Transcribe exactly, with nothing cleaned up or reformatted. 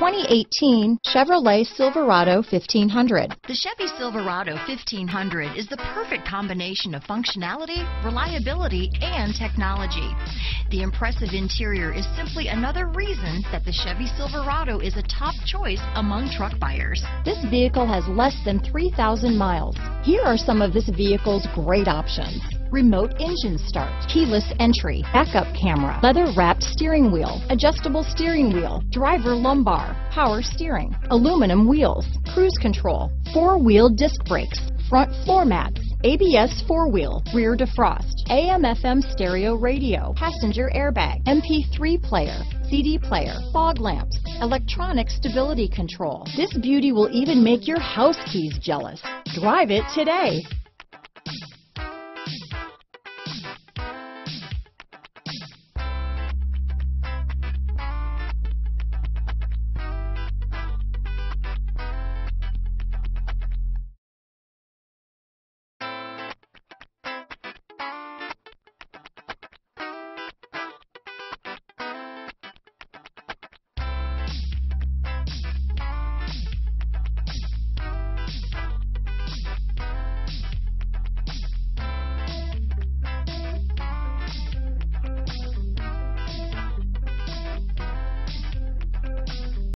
twenty eighteen Chevrolet Silverado fifteen hundred. The Chevy Silverado fifteen hundred is the perfect combination of functionality, reliability, and technology. The impressive interior is simply another reason that the Chevy Silverado is a top choice among truck buyers. This vehicle has less than three thousand miles. Here are some of this vehicle's great options: remote engine start, keyless entry, backup camera, leather-wrapped steering wheel, adjustable steering wheel, driver lumbar, power steering, aluminum wheels, cruise control, four-wheel disc brakes, front floor mats, A B S four-wheel, rear defrost, A M F M stereo radio, passenger airbag, M P three player, C D player, fog lamps, electronic stability control. This beauty will even make your house keys jealous. Drive it today.